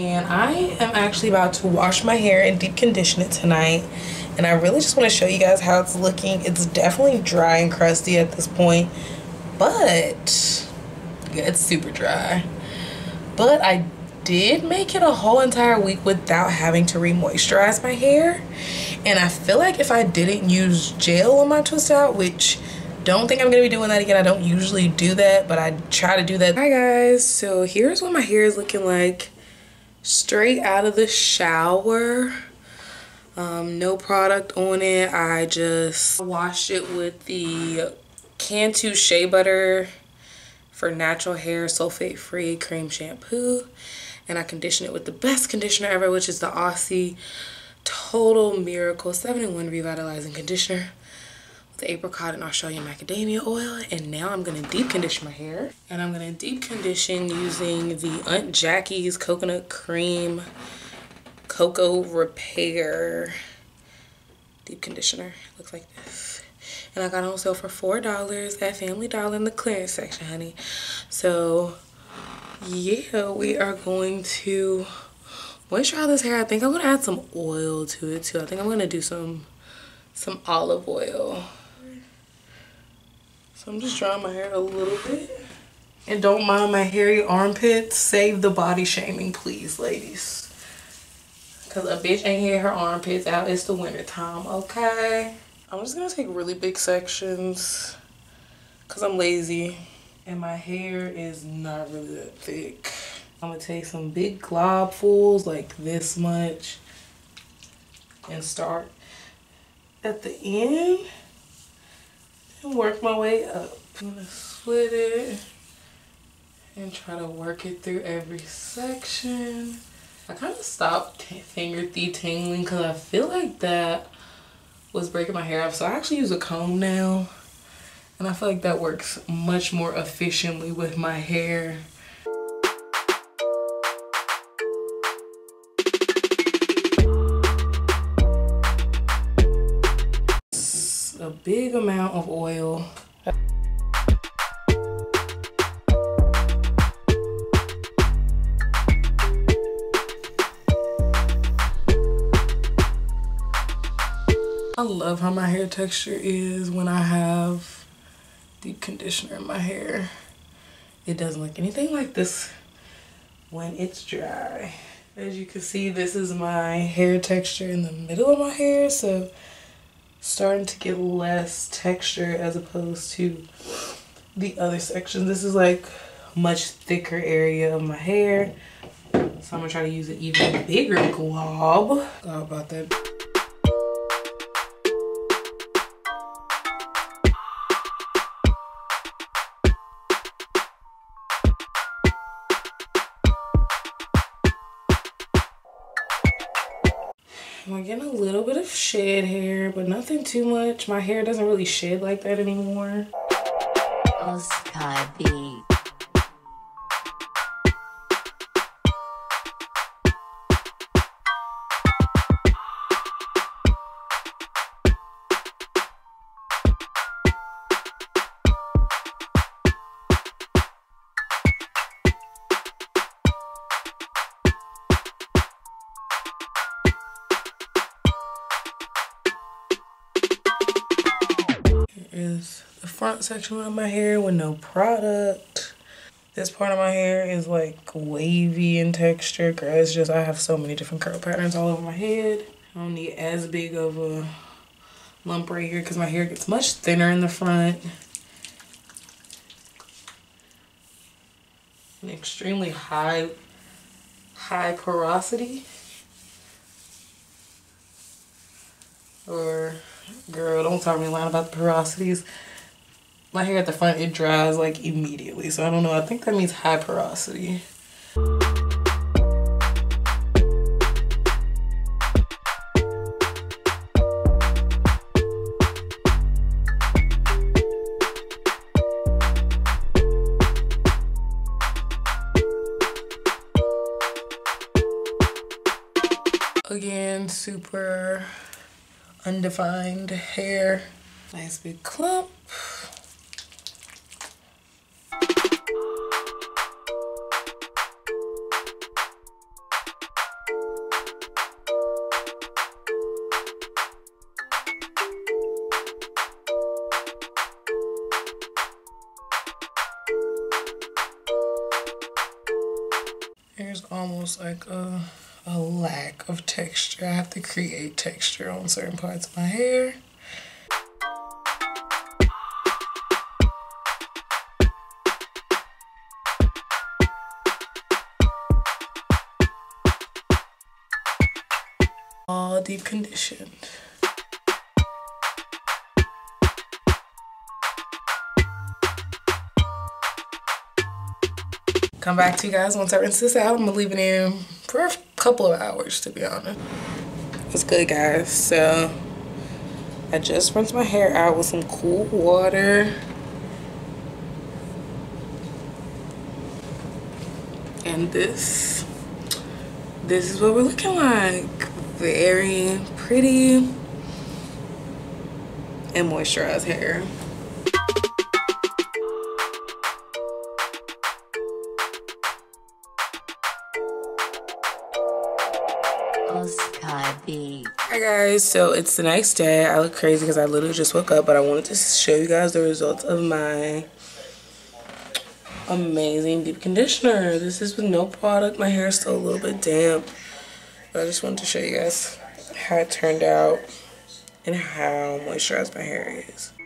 And I am actually about to wash my hair and deep condition it tonight. And I really just want to show you guys how it's looking. It's definitely dry and crusty at this point, but yeah, it's super dry. But I did make it a whole entire week without having to re-moisturize my hair. And I feel like if I didn't use gel on my twist out, which don't think I'm gonna be doing that again. I don't usually do that, but I try to do that. Hi guys, so here's what my hair is looking like straight out of the shower. No product on it. I just washed it with the Cantu Shea Butter for natural hair sulfate free cream shampoo, and I conditioned it with the best conditioner ever, which is the Aussie Total Miracle 7-in-1 Revitalizing Conditioner with apricot and Australian macadamia oil. And now I'm gonna deep condition my hair, and I'm gonna deep condition using the Aunt Jackie's coconut cream cocoa repair deep conditioner. Looks like this, and I got on sale for $4 at Family Dollar in the clearance section, honey. So yeah, we are going to moisturize this hair. I think I'm gonna add some oil to it too. I think I'm gonna do some olive oil. So I'm just drying my hair a little bit. And don't mind my hairy armpits. Save the body shaming, please, ladies. Cause a bitch ain't here her armpits out. It's the winter time, okay? I'm just gonna take really big sections cause I'm lazy and my hair is not really that thick. I'm gonna take some big globfuls like this much and start at the end and work my way up. I'm gonna split it and try to work it through every section. I kind of stopped finger detangling because I feel like that was breaking my hair up, so I actually use a comb now, and I feel like that works much more efficiently with my hair. A big amount of oil. I love how my hair texture is when I have deep conditioner in my hair. It doesn't look anything like this when it's dry. As you can see, this is my hair texture in the middle of my hair, so starting to get less texture as opposed to the other sections. This is like much thicker area of my hair, so I'm gonna try to use an even bigger glob. Sorry about that. I'm getting a little bit of shed hair, but nothing too much. My hair doesn't really shed like that anymore. Is the front section of my hair with no product. This part of my hair is like wavy in texture because it's just I have so many different curl patterns all over my head. I don't need as big of a lump right here because my hair gets much thinner in the front and extremely high porosity. Or girl, don't talk me lying about the porosities. My hair at the front, it dries like immediately, so I don't know. I think that means high porosity. Again, super undefined hair. Nice big clump. There's almost like a lack of texture. I have to create texture on certain parts of my hair. All deep conditioned. Come back to you guys once I rinse this out. I'm gonna leave it in for a couple of hours, to be honest. What's good, guys? So I just rinsed my hair out with some cool water, and this is what we're looking like. Very pretty and moisturized hair. Hi guys, so it's the next day. I look crazy because I literally just woke up, but I wanted to show you guys the results of my amazing deep conditioner. This is with no product. My hair is still a little bit damp, but I just wanted to show you guys how it turned out and how moisturized my hair is.